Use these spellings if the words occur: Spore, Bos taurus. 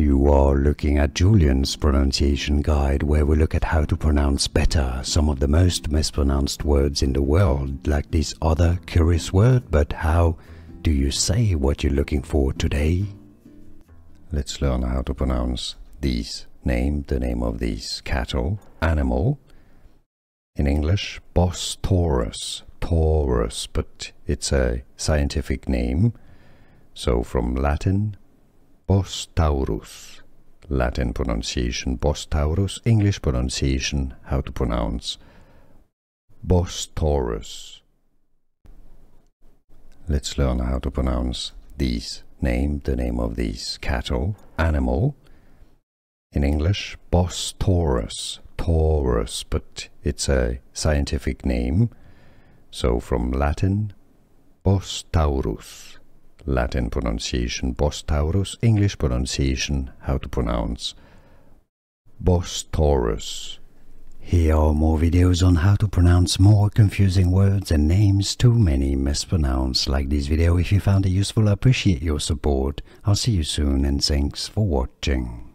You are looking at Julian's pronunciation guide, where we look at how to pronounce better some of the most mispronounced words in the world, like this other curious word. But how do you say what you're looking for today? Let's learn how to pronounce these name, the name of these cattle, animal. In English, Bos taurus, taurus, but it's a scientific name. So from Latin, Bos taurus, Latin pronunciation Bos taurus, English pronunciation, how to pronounce Bos taurus. Let's learn how to pronounce these name, the name of these cattle, animal. In English, Bos taurus, taurus, but it's a scientific name. So from Latin, Bos taurus, Latin pronunciation Bos taurus, English pronunciation, how to pronounce Bos taurus. Here are more videos on how to pronounce more confusing words and names too many mispronounced. Like this video if you found it useful. I appreciate your support. I'll see you soon and thanks for watching.